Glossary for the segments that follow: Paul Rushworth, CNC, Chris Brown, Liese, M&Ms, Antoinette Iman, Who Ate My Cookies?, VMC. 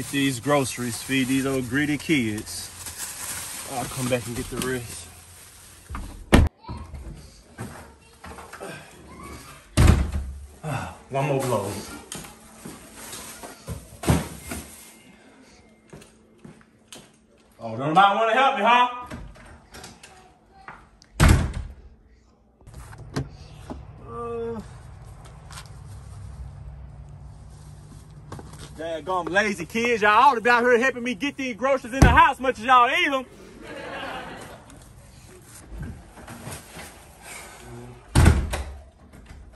Get these groceries, feed these old greedy kids. I'll come back and get the rest. One more blow. Oh, don't nobody want to help me, huh? Daggone lazy kids, y'all ought to be out here helping me get these groceries in the house as much as y'all eat them.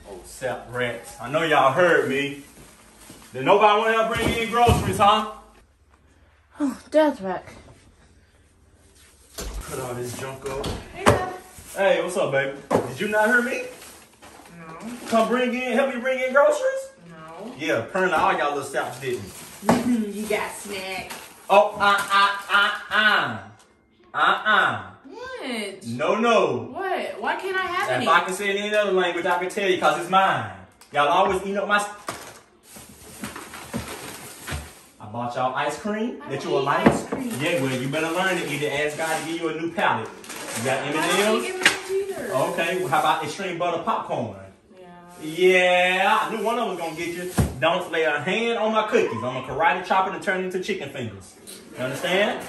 Oh, sap rats. I know y'all heard me. Did nobody want to help bring any groceries, huh? Oh, death rack. Cut all this junk up. Hey, brother. Hey, what's up, baby? Did you not hear me? No. Come bring in, help me bring in groceries? Yeah, apparently all y'all little saps didn't. You got snack. Oh, What? No, no. What? Why can't I have any? If I can say it in another language, I can tell you, because it's mine. Y'all always eating up my... I bought y'all ice cream that you will like. Yeah, well, you better learn to either ask God to give you a new palate. You got M&Ms? Okay, well, how about extreme butter popcorn? Yeah, I knew one of them was going to get you. Don't lay a hand on my cookies. I'm going to karate chop it and turn it into chicken fingers. You understand?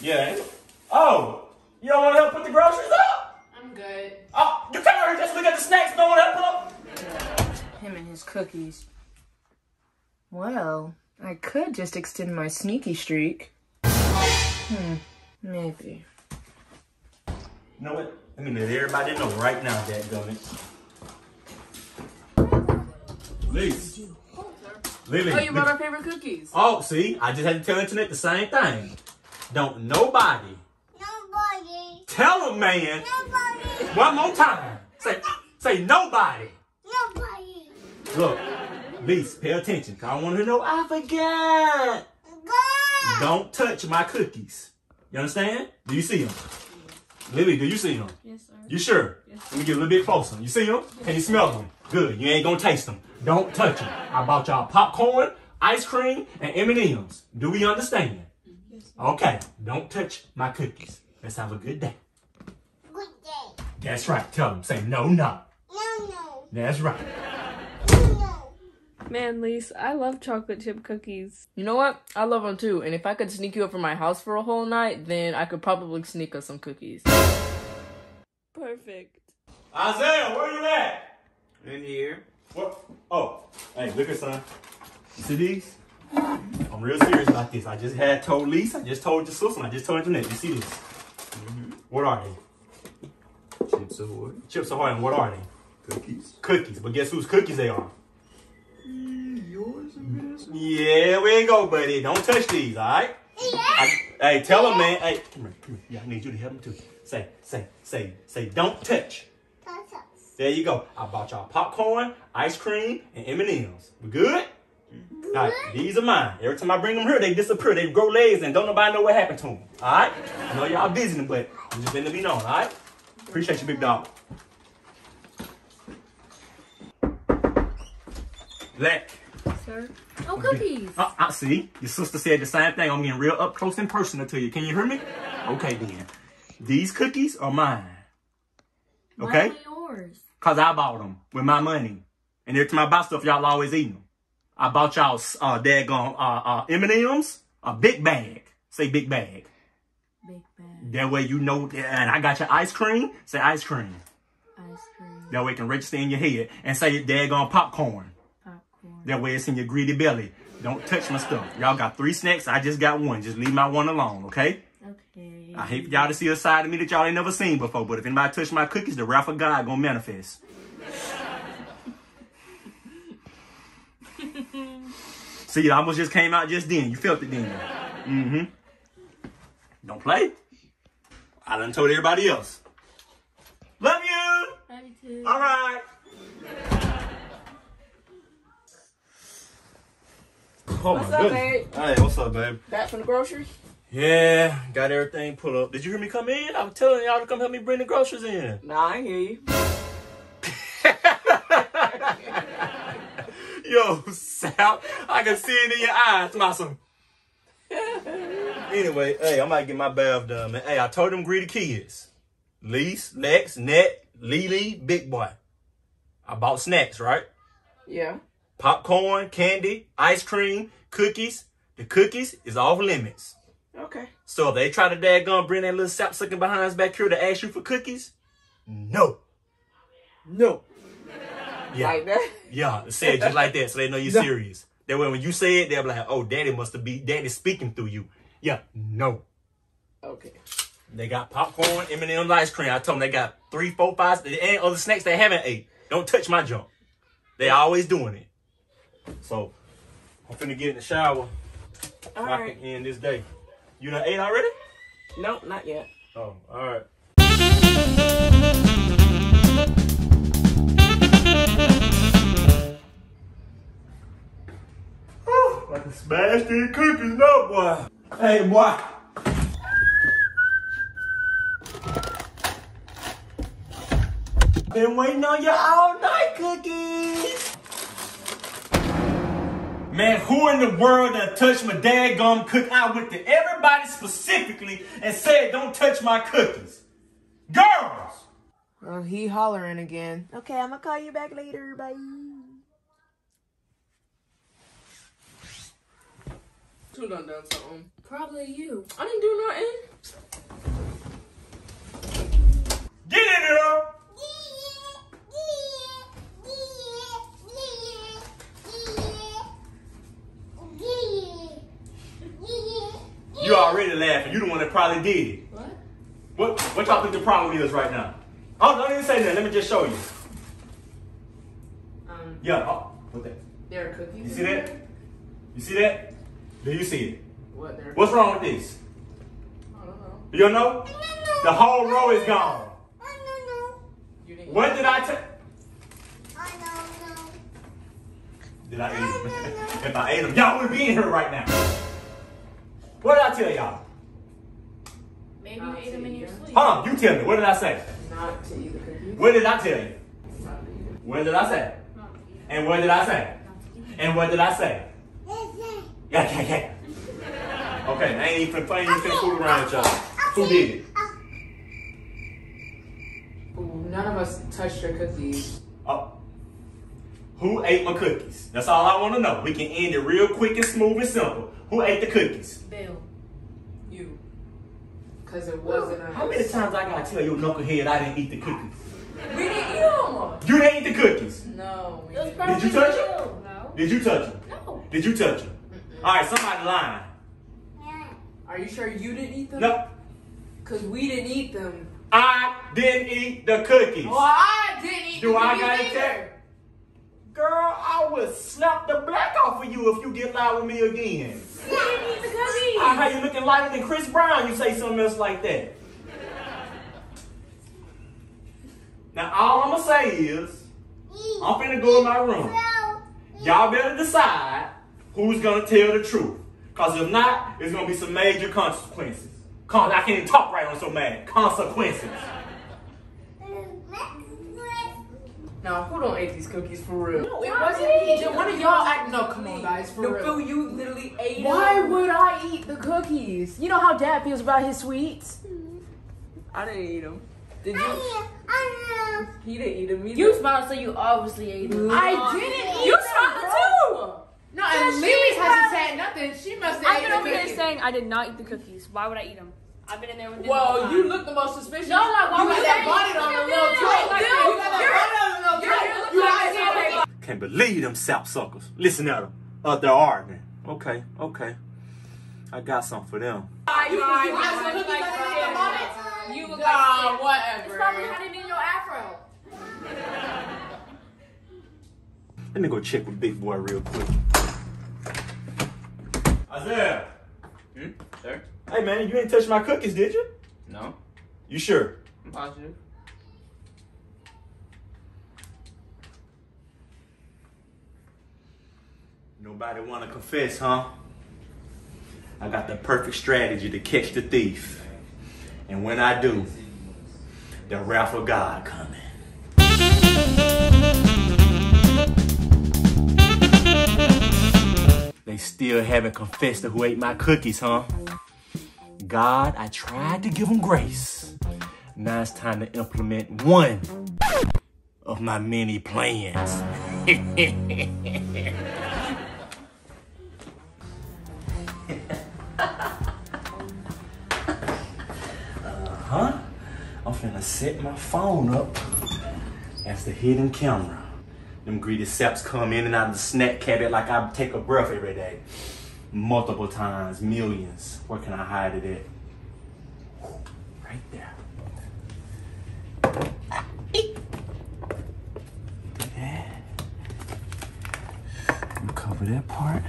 Yeah. Oh, you don't want to help put the groceries up? I'm good. Oh, you come over here just look at the snacks. You don't want to help put up? Him and his cookies. Well, I could just extend my sneaky streak. Maybe. You know what? Let me let everybody know right now, dadgummit. Liese. Lily. Oh, you brought our favorite cookies. Oh, see? I just had to tell Antoinette the same thing. Don't nobody. Nobody. Tell them, man. Nobody. One more time. Say nobody. Nobody. Look, Liese, pay attention. I want to know. I forgot. God. Don't touch my cookies. You understand? Do you see them? Lily, do you see them? Yes, sir. You sure? Yes, sir. Let me get a little bit closer. You see them? Yes. Can you smell them? Good. You ain't gonna taste them. Don't touch them. I bought y'all popcorn, ice cream, and M&Ms. Do we understand? Yes, sir. Okay. Don't touch my cookies. Let's have a good day. Good day. That's right. Tell them. Say no, no. No, no. That's right. No, no. Man, Liese, I love chocolate chip cookies. You know what? I love them too. And if I could sneak you up from my house for a whole night, then I could probably sneak us some cookies. Perfect. Isaiah, where you at? In here. What? Oh, hey, look at son. You see these? I'm real serious about this. I just told Liese, I just told your sister, and I just told Antoinette. You see this? What are they? Chips Ahoy. Chips Ahoy, and what are they? Cookies. Cookies. But guess whose cookies they are? Yours and yours? Yeah, where you go, buddy. Don't touch these, all right? Yeah. Hey, tell him, man. Hey, come here. Yeah, I need you to help him too. Say, don't touch. Don't touch. There you go. I bought y'all popcorn, ice cream, and M&Ms. We good? Mm-hmm. Now, these are mine. Every time I bring them here, they disappear. They grow legs, and don't nobody know what happened to them. All right? I know y'all busy, but I'm just letting them be known, all right? Appreciate you, big dog. Let. Sir? Oh, cookies. I see. Your sister said the same thing. I'm getting real up close and personal to you. Can you hear me? Okay, then. These cookies are mine. Okay? Why are yours? Because I bought them with my money. And every time I buy stuff, y'all always eat them. I bought y'all daggone M&Ms, a big bag. Say big bag. Big bag. That way you know. And I got your ice cream. Say ice cream. Ice cream. That way it can register in your head. And say daggone popcorn. That way it's in your greedy belly. Don't touch my stuff. Y'all got 3 snacks. I just got 1. Just leave my 1 alone, okay? Okay. I hate y'all to see a side of me that y'all ain't never seen before. But if anybody touch my cookies, the wrath of God gonna manifest. See, it almost just came out just then. You felt it then. Don't play. I done told everybody else. Love you. Love you too. All right. Oh, what's up, babe? Hey, what's up, babe? Back from the groceries? Yeah, got everything put up. Did you hear me come in? I was telling y'all to come help me bring the groceries in. Nah, I hear you. Yo, Sal, I can see it in your eyes, Mason. Anyway, hey, I might get my bath done, man. Hey, I told them greedy kids. Liese, Lex, Net, Lily, Big Boy. I bought snacks, right? Yeah. Popcorn, candy, ice cream, cookies. The cookies is off limits. Okay. So if they try to daggone bring that little sap sucking behind us back here to ask you for cookies, no. No. Yeah. Like that? Yeah, say it just like that so they know you're serious. That way when you say it, they'll be like, oh, daddy must be, daddy's speaking through you. Yeah, no. Okay. They got popcorn, M&M, ice cream. I told them they got 3, 4, 5, and other snacks they haven't ate. Don't touch my junk. They always doing it. So, I'm finna get in the shower. All right. I can end this day. You done ate already? No, not yet. Oh, all right. I can smash these cookies up, boy. Hey, boy. Been waiting on you all night, cookies. Man, who in the world done touched my dadgum cookie? I went to everybody specifically and said, don't touch my cookies. Girls! Well, he hollering again. Okay, I'm gonna call you back later, bye. Who done done something? Probably you. I didn't do nothing. Get in here! You already laughing. You the one that probably did it. What? What y'all think the problem is right now? Oh, don't even say that. Let me just show you. Yeah. Oh, what that? There are cookies. You see that? You see that? Do you see it? What's wrong with this? I don't know. You don't know? The whole row is gone. I don't know. What did I tell? I don't know. Did I eat them? If I ate them, y'all would be in here right now. What did I tell y'all? Maybe you ate them in your sleep. Huh? You tell me. What did I say? Not to eat the cookies. What did I tell you? Not to eat them. What did I say? Not to eat them. And what did I say? Not to eat them. And what did I say? Yeah. Okay, I ain't even fool around with y'all. Who did it? Ooh, none of us touched your cookies. Oh. Who ate my cookies? That's all I want to know. We can end it real quick and smooth and simple. Who ate the cookies? Bill. You. Because it wasn't us. How many times I got to tell your knucklehead I didn't eat the cookies? We didn't eat them. You didn't eat the cookies? No. We didn't. Did you touch them? No. Did you touch them? No. Did you touch them? All right, somebody lying. Are you sure you didn't eat them? No. Because we didn't eat them. I didn't eat the cookies. Well, I didn't eat the cookies. Do I got to tell? Girl, I will slap the black off of you if you get loud with me again. You didn't eat the cookies. I heard you looking lighter than Chris Brown. You say something else like that. Now, all I'm going to say is, I'm finna go in my room. Y'all better decide who's gonna tell the truth. Cause if not, it's gonna be some major consequences. I can't even talk right on so mad. Consequences. Now, who don't ate these cookies for real? No, it wasn't me. One of y'all acting no, come on guys, for real. Phil, you literally ate them. Why would I eat the cookies? You know how dad feels about his sweets? I didn't eat them. Did you? He didn't eat them either. You smiled, so you obviously ate them. I didn't eat them. You smiled too! No, and Lily hasn't said nothing. She must have eaten the cookies. I've been over here saying I did not eat the cookies. Why would I eat them? I've been in there with them. Well, you look the most suspicious. No, like, why would you got that bonnet on the little toe. You got that bonnet on the little toe. Can't believe them sapsuckers. Listen at them. They're arguing. Okay, okay. I got something for them. You got some cookies under the bonnet? You look like whatever. It's probably how they do your afro. Let me go check with Big Boy real quick. Isaiah. Hmm? Sir? Hey, man, you ain't touched my cookies, did you? No. You sure? I'm positive. Nobody want to confess, huh? I got the perfect strategy to catch the thief. And when I do, the wrath of God coming. They still haven't confessed to who ate my cookies, huh? God, I tried to give them grace. Now it's time to implement one of my many plans. I'm finna set my phone up as the hidden camera. Them greedy saps come in and out of the snack cabinet like I take a breath every day. Multiple times, millions. Where can I hide it at? Right there. Yeah. You cover that part.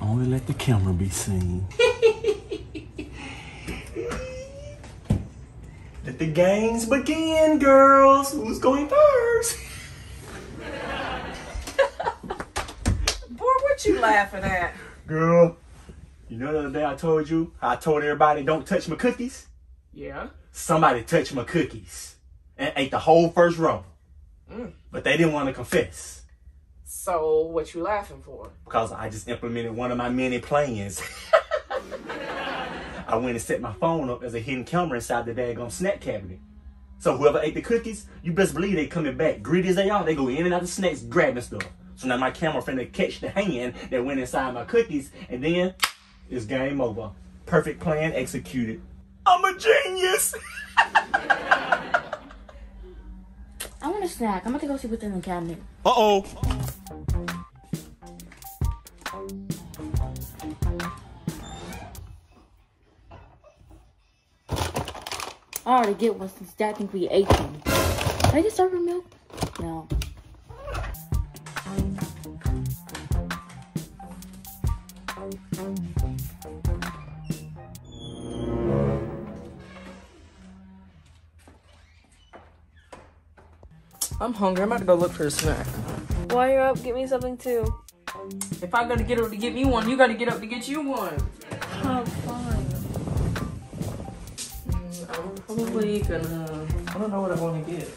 Only let the camera be seen. Let the games begin, girls. Who's going first? Boy, what you laughing at? Girl, you know the other day I told you, I told everybody don't touch my cookies? Yeah. Somebody touched my cookies and ate the whole first row. But they didn't want to confess. So what you laughing for? Because I just implemented one of my many plans. I went and set my phone up as a hidden camera inside the daggone snack cabinet. So whoever ate the cookies, you best believe they coming back. Greedy as they are, they go in and out of the snacks grabbing stuff. So now my camera finna catch the hand that went inside my cookies, and then it's game over. Perfect plan executed. I'm a genius! I want a snack. I'm gonna go see what's in the cabinet. Uh-oh! I already get one since Dad think we ate them. Can I get serve milk? No. I'm hungry. I'm about to go look for a snack. While you're up, get me something too. If I gotta get up to get me one, you gotta get up to get you one. Oh, fine. I'm probably gonna... I don't know what I want to get.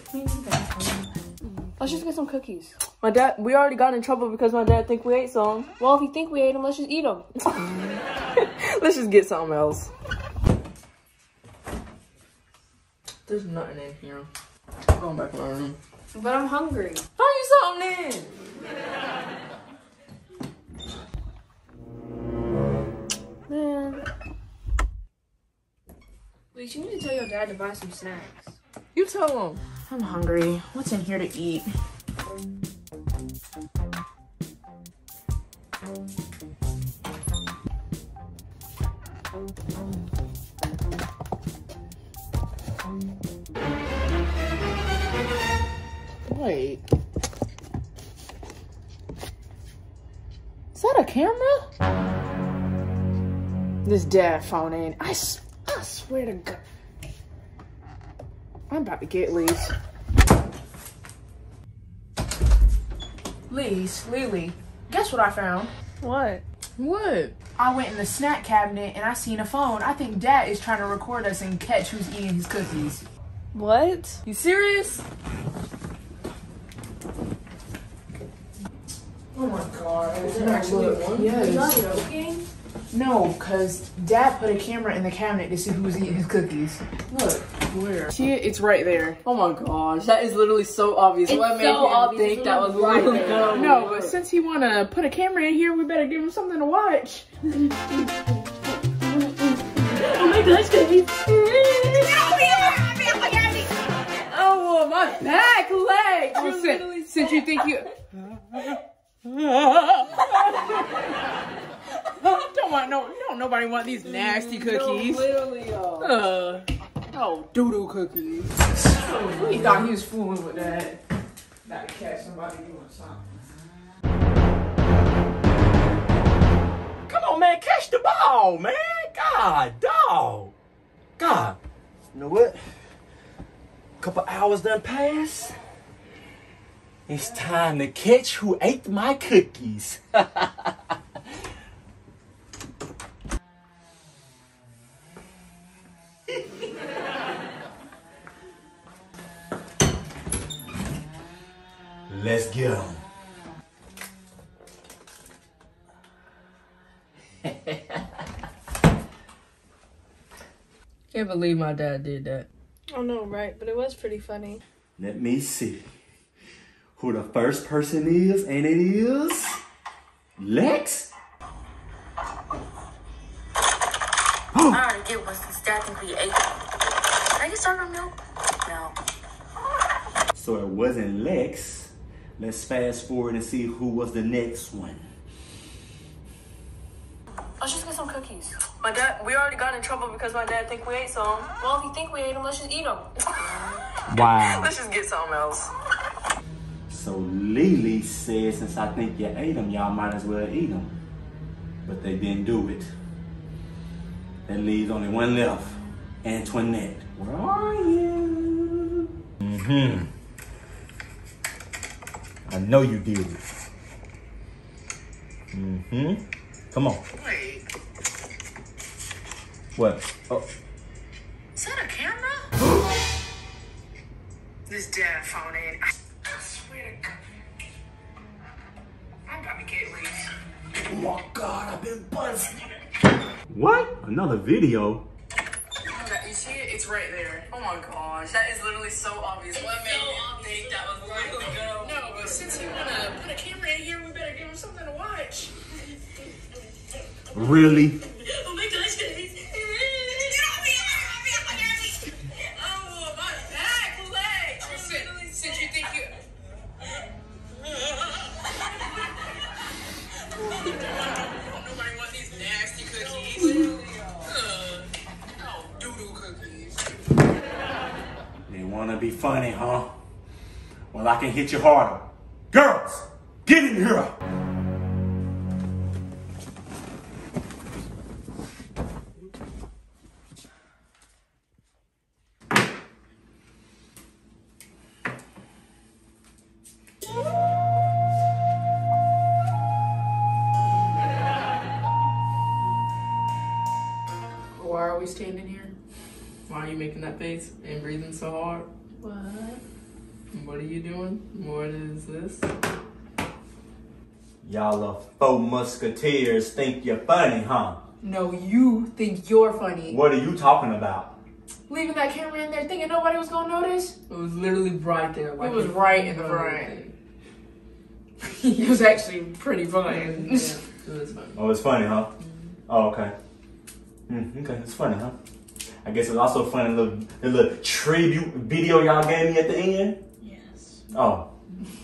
Let's just get some cookies. My dad... We already got in trouble because my dad think we ate some. Well, if he think we ate them, let's just eat them. Let's just get something else. There's nothing in here. I'm going back to my room. But I'm hungry. Find you something then. Man. Wait, you need to tell your dad to buy some snacks. You tell him. I'm hungry. What's in here to eat? Wait. Is that a camera? This dad phone in. I swear to God. I'm about to get Liese. Liese, Lily, guess what I found? What? What? I went in the snack cabinet and I seen a phone. I think Dad is trying to record us and catch who's eating his cookies. What? You serious? Oh my God. Is it actually one? Yes. Is that joking? No, because Dad put a camera in the cabinet to see who was eating his cookies. Look. Where? See it? It's right there. Oh my gosh. That is literally so obvious. It's what made so him obvious. Think that was right there? No, but since he want to put a camera in here, we better give him something to watch. Oh my gosh, baby. Oh, my back leg. Well, since you think you... Nobody want these nasty cookies. No, literally, oh, doodoo cookies. Oh, he thought he was fooling with that. Not to catch somebody doing something. Come on, man, catch the ball, man. God, dog. God. You know what? A couple hours done passed. It's time to catch who ate my cookies. Let's get on. Can't believe my dad did that. I know, right? But it was pretty funny. Let me see who the first person is, and it is Lex. All I did was statically ate. Are you starting milk? No. So it wasn't Lex. Let's fast forward and see who was the next one. Let's just get some cookies. My dad, we already got in trouble because my dad think we ate some. Well, if he think we ate them, let's just eat them. Wow. Let's just get something else. So Lily said, since I think you ate them, y'all might as well eat them. But they didn't do it. That leaves only one left. Antoinette, where are you? Mm-hmm. I know you did it. Mm-hmm. Come on. Wait. What? Oh. Is that a camera? This dad phone in. I swear to God. I'm about to get Liese. Oh my God, I've been buzzing. What? Another video? You see it? It's right there. Oh my gosh, that is literally so obvious. What made you think that was literally go? No, but since you want to put a camera in here, we better give him something to watch. Really? Oh my gosh. Oh, my back leg. Since you think you... Nobody wants these nasty cookies. Oh, doodoo cookies. They want to be funny, huh? Well, I can hit you harder. Girls, get in here. Why are we standing here? Why are you making that face and breathing so hard? What? What are you doing? What is this? Y'all are four musketeers think you're funny, huh? No, you think you're funny. What are you talking about? Leaving that camera in there thinking nobody was gonna notice? It was literally right there. Like it was right in the front. It was actually pretty funny. Yeah, it was funny. Oh, it's funny, huh? Mm-hmm. Oh, okay. Okay, it's funny, huh? I guess it's also funny the little tribute video y'all gave me at the end. Yes. Oh,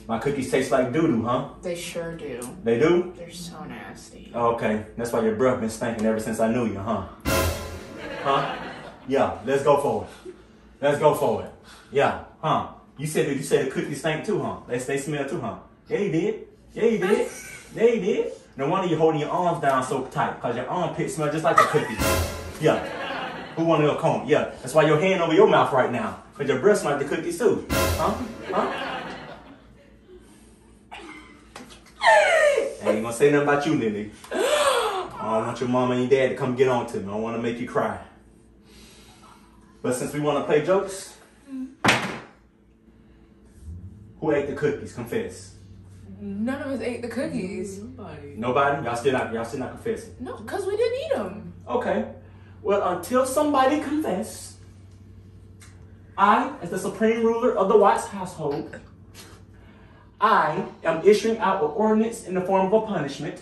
my cookies taste like doo-doo, huh? They sure do. They do? They're so nasty. Oh, okay, that's why your breath been stinking ever since I knew you, huh? Huh? Yeah, let's go for it. Let's go for it. Yeah, huh? You said the cookies stink too, huh? They smell too, huh? Yeah, you did. Yeah, you did. Yeah, you did. No wonder you're holding your arms down so tight, because your armpit smell just like a cookie. Yeah. Who wanted a comb? Yeah. That's why your hand over your mouth right now, because your breath smell like the cookies too. Huh? Huh? I ain't gonna say nothing about you, Lily. I don't want your mom and your dad to come get on to me. I don't want to make you cry. But since we want to play jokes, who ate the cookies? Confess. None of us ate the cookies. Nobody. Nobody? Y'all still not confessing? No, because we didn't eat them. Okay. Well, until somebody confess, I, as the supreme ruler of the Watts household, I am issuing out an ordinance in the form of a punishment.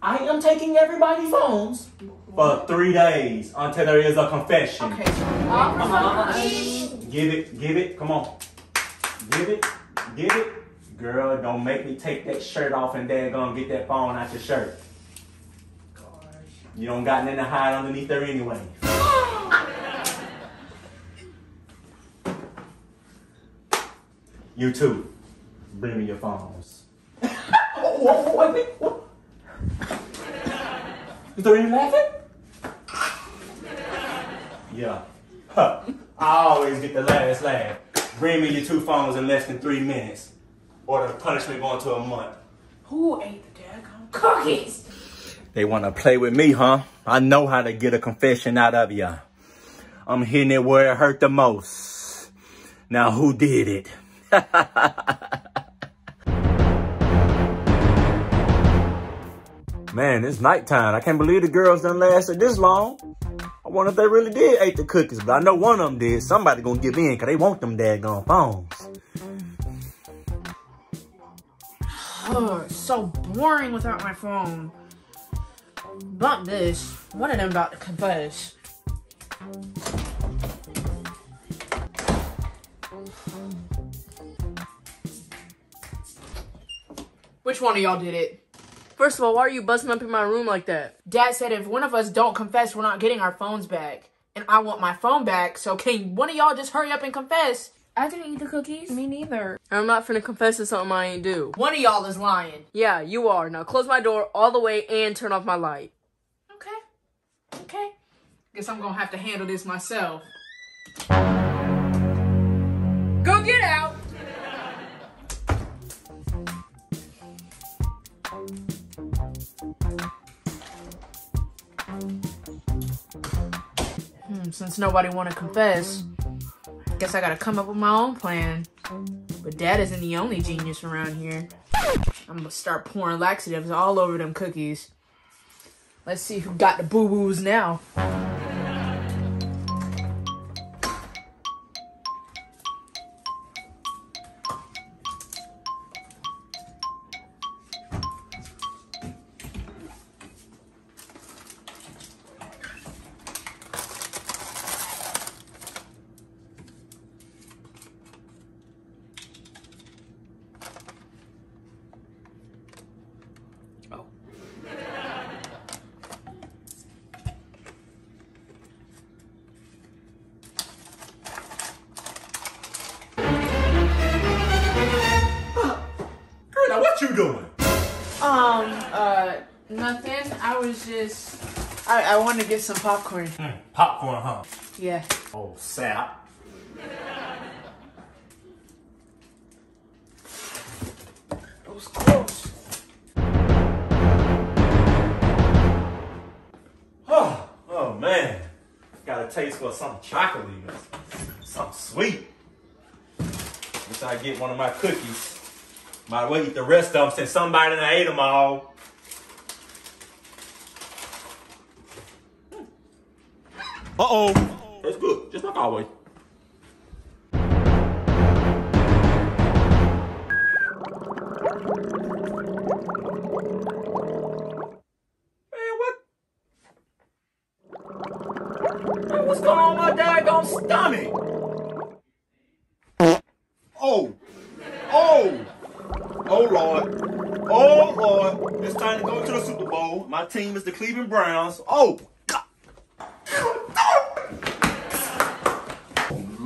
I am taking everybody's phones for 3 days until there is a confession. Okay. Give it. Come on. Give it. Girl, don't make me take that shirt off and dad gonna get that phone out your shirt. Gosh. You don't got nothing to hide underneath there anyway. You too. Bring me your phones. Wait. Is there any laughing? Yeah. Huh. I always get the last laugh. Bring me your two phones in less than 3 minutes. Or the punishment going to a month. Who ate the daggone cookies? They want to play with me, huh? I know how to get a confession out of ya. I'm hitting it where it hurt the most. Now, who did it? Man, it's nighttime. I can't believe the girls done lasted this long. I I wonder if they really did ate the cookies, but I know one of them did. Somebody gonna give in, because they want them daggone phones. Oh, it's so boring without my phone. Bump this. One of them about to confess. Which one of y'all did it? First of all, why are you busting up in my room like that? Dad said if one of us don't confess, we're not getting our phones back. And I want my phone back, so can one of y'all just hurry up and confess? I didn't eat the cookies. Me neither. I'm not finna confess to something I ain't do. One of y'all is lying. Yeah, you are. Now close my door all the way and turn off my light. Okay. Okay. Guess I'm gonna have to handle this myself. Go get out! Since nobody wanna confess, guess I gotta come up with my own plan. But Dad isn't the only genius around here. I'm gonna start pouring laxatives all over them cookies. Let's see who got the boo-boos now. Nothing. I was just, I wanted to get some popcorn. Popcorn, huh? Yeah. Oh, sap. It was close. Oh man. Got a taste for some chocolate, something sweet. Wish I'd get one of my cookies. Might as well eat the rest of them since somebody done ate them all. Uh-oh. That's good. Just like always. Man, what? Man, what's going on with my daggone stomach? Oh. Oh. Oh, Lord. Oh, Lord. It's time to go to the Super Bowl. My team is the Cleveland Browns. Oh.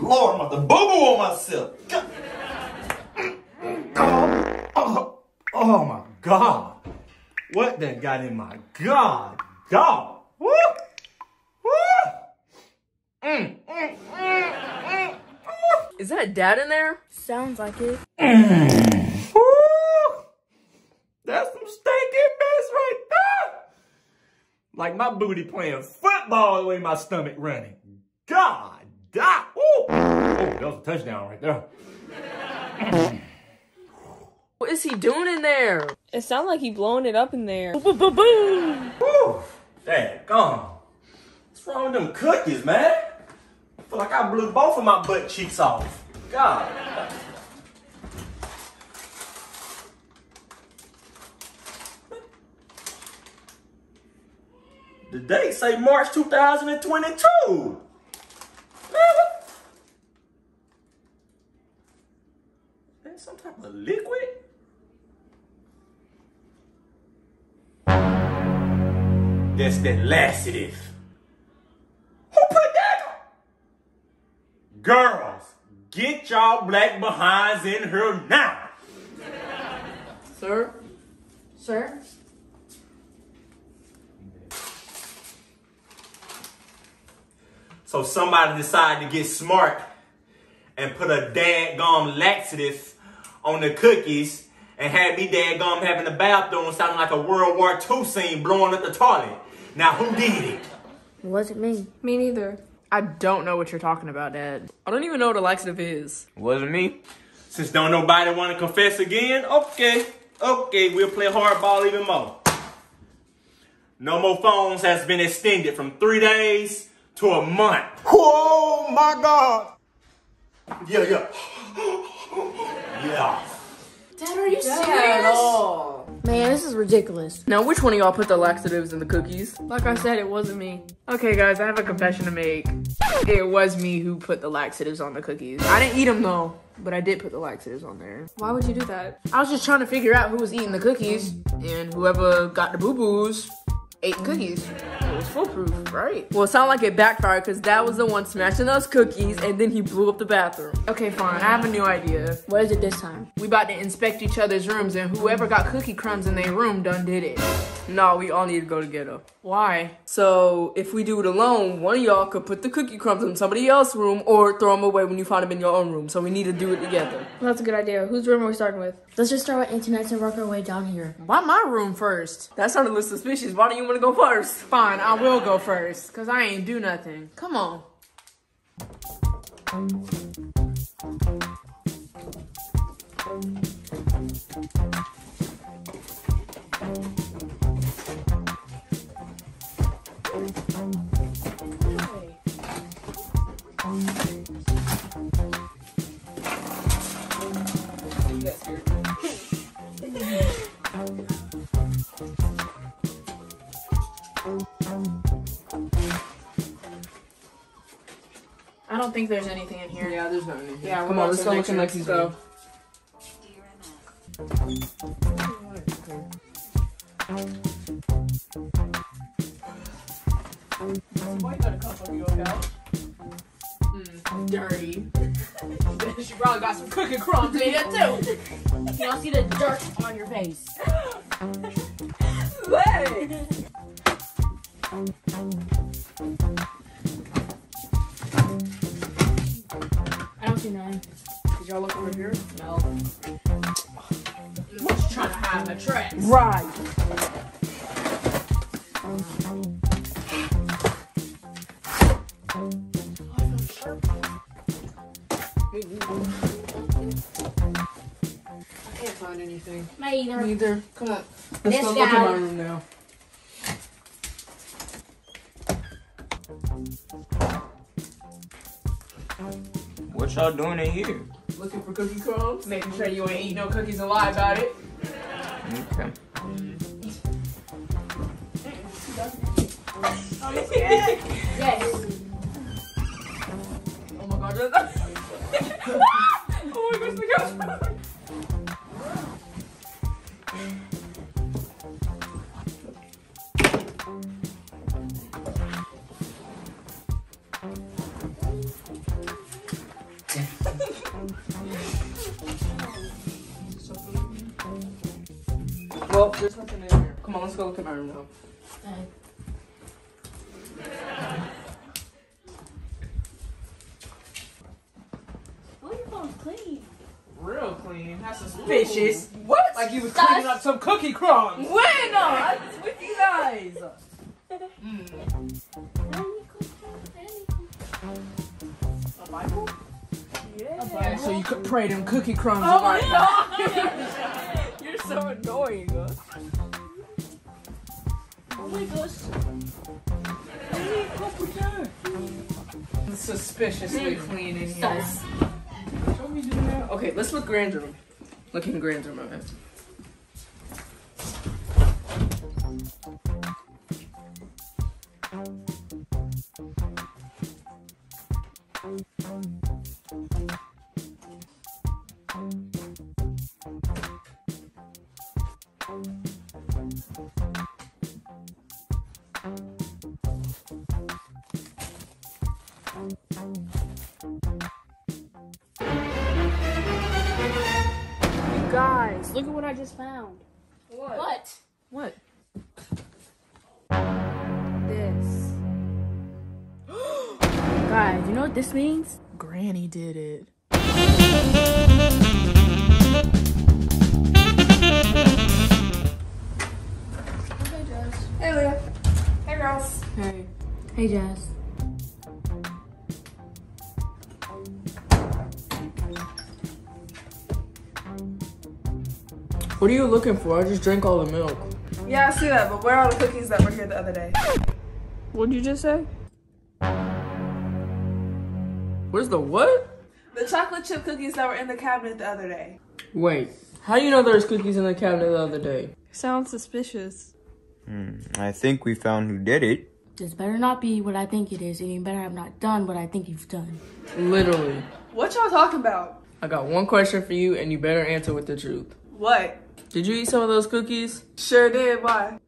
Lord, I'm about to boo-boo on myself. Oh my God. What that got in my God. God. Woo. Woo. Is that Dad in there? Sounds like it. Woo. That's some stinking mess right there. Like my booty playing football the way my stomach running. God. Ah, oh, that was a touchdown right there. What is he doing in there? It sounds like he blowing it up in there. Boom, boom, boom. Woo, dang, gone. What's wrong with them cookies, man? I feel like I blew both of my butt cheeks off. God. The date say March 2022. Some type of liquid? That's that laxative. Who put that on? Girls, get y'all black behinds in here now. Sir? Sir? So somebody decided to get smart and put a dadgum laxative on the cookies and had me dadgum having the bathroom sounding like a World War II scene blowing up the toilet. Now who did it? It wasn't me. Me neither. I don't know what you're talking about, Dad. I don't even know what a laxative is. It wasn't me. Since don't nobody want to confess again, okay, we'll play hardball even more. No more phones has been extended from 3 days to a month. Oh my God. Yeah. Dad, are you serious? Man, this is ridiculous. Now, which one of y'all put the laxatives in the cookies? Like I said, it wasn't me. Okay, guys, I have a confession to make. It was me who put the laxatives on the cookies. I didn't eat them, though, but I did put the laxatives on there. Why would you do that? I was just trying to figure out who was eating the cookies, and whoever got the boo-boos ate cookies. It was foolproof, right? Well, it sounded like it backfired because Dad was the one smashing those cookies and then he blew up the bathroom. Okay, fine. I have a new idea. What is it this time? We about to inspect each other's rooms and whoever got cookie crumbs in their room done did it. No, we all need to go together. Why? So, if we do it alone, one of y'all could put the cookie crumbs in somebody else's room or throw them away when you find them in your own room. So, we need to do it together. Well, that's a good idea. Whose room are we starting with? Let's just start with Antoinette's and work our way down here. Why my room first? That sounded a little suspicious. Why do you want to go first? Fine, I will go first because I ain't do nothing. Come on. I don't think there's anything in here. Yeah, there's nothing in here. Yeah, come on, let's go look in Lexi's room. Why you got a cup on your couch? Dirty. She probably got some cookie crumbs in here too. Y'all see the dirt on your face. I don't see none. Did y'all look over here? No. What you trying to hide in the trash? Right. Anything. Neither. Come on. Let's go look in my room now. What y'all doing in here? Looking for cookie crumbs, making sure you ain't eat no cookies and lie about it. Okay. Yes. Oh my God. Oh my gosh, the couch. Well, there's nothing in here. Come on, let's go look at my room now. Oh, your phone's clean. Real clean. That's suspicious. Ooh. What? Like you was cleaning up some cookie crumbs. Bueno, I was with you guys. A Bible? Yeah. A Bible. So you could pray them cookie crumbs. Oh my God. So annoying. Oh my gosh. Suspiciously clean in here. Show me do now. Okay, let's look grand room. Look in grand room, okay. Guys, look at what I just found. What? What? This. Guys, you know what this means? Granny did it. Okay, Jess. Hey, Leah. Hey, girls. Hey. Hey, Jess. What are you looking for? I just drank all the milk. Yeah, I see that, but where are all the cookies that were here the other day? What'd you just say? Where's the what? The chocolate chip cookies that were in the cabinet the other day. Wait, how you know there's cookies in the cabinet the other day? Sounds suspicious. I think we found who did it. This better not be what I think it is, and you better have not done what I think you've done. Literally. What y'all talking about? I got one question for you, and you better answer with the truth. What? Did you eat some of those cookies? Sure did. Why?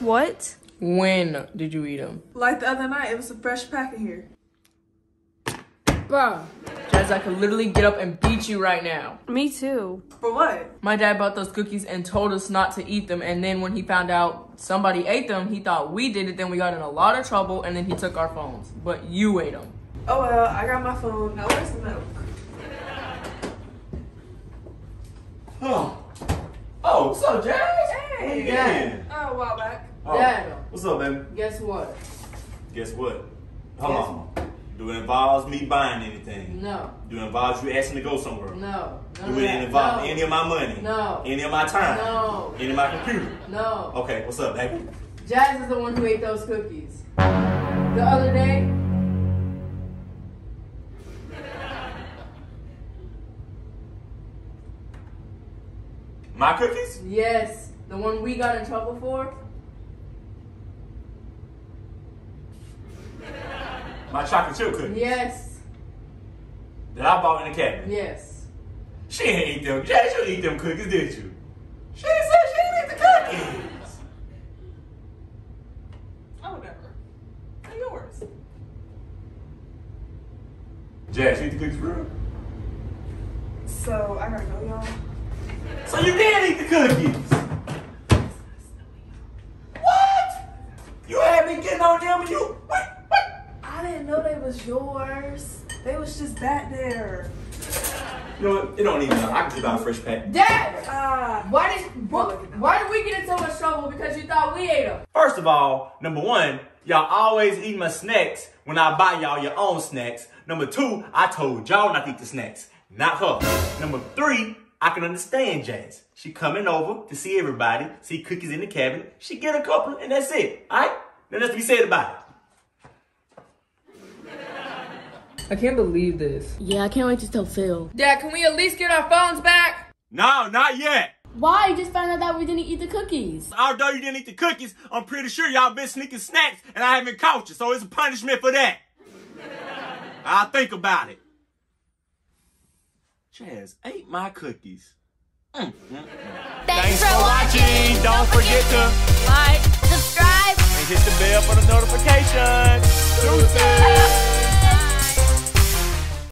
What? When did you eat them? Like the other night. It was a fresh pack in here. Bro. Jazz, I could literally get up and beat you right now. Me too. For what? My dad bought those cookies and told us not to eat them. And then when he found out somebody ate them, he thought we did it. Then we got in a lot of trouble and then he took our phones. But you ate them. Oh, well, I got my phone. Now where's the milk? Oh. Oh, what's up, Jazz? Hey. Where you been? Oh, a while back. Oh. Dad. What's up, baby? Guess what? Guess what? Hold on. Do it involve me buying anything? No. Do it involve you asking to go somewhere? No. Do it involve any of my money? No. Any of my time? No. Any of my computer? No. Okay, what's up, baby? Jazz is the one who ate those cookies. The other day. My cookies? Yes. The one we got in trouble for. My chocolate chip cookies? Yes. That I bought in the cabinet? Yes. She ain't eat them. Jazz, you eat them cookies, did you? She said she didn't eat the cookies. Oh, whatever. They're yours. Jazz, you eat the cookies for real? So, I gotta go, y'all. So you did eat the cookies? What? You had me getting on them and you... I didn't know they was yours. They was just back there. You know what? It don't even matter. I can just buy a fresh pack. Dad! Why did we get in so much trouble because you thought we ate them? First of all, number one, y'all always eat my snacks when I buy y'all your own snacks. Number two, I told y'all not to eat the snacks, not her. Number three, I can understand Jazz. She coming over to see everybody, see cookies in the cabinet. She get a couple and that's it, all right? Nothing else to be said about it. I can't believe this. Yeah, I can't wait to tell Phil. Dad, can we at least get our phones back? No, not yet. Why? You just found out that we didn't eat the cookies. Although you didn't eat the cookies, I'm pretty sure y'all been sneaking snacks and I haven't caught you, so it's a punishment for that. I'll think about it. Jazz ate my cookies. Thanks for watching. Don't forget to like, subscribe, and hit the bell for the notification.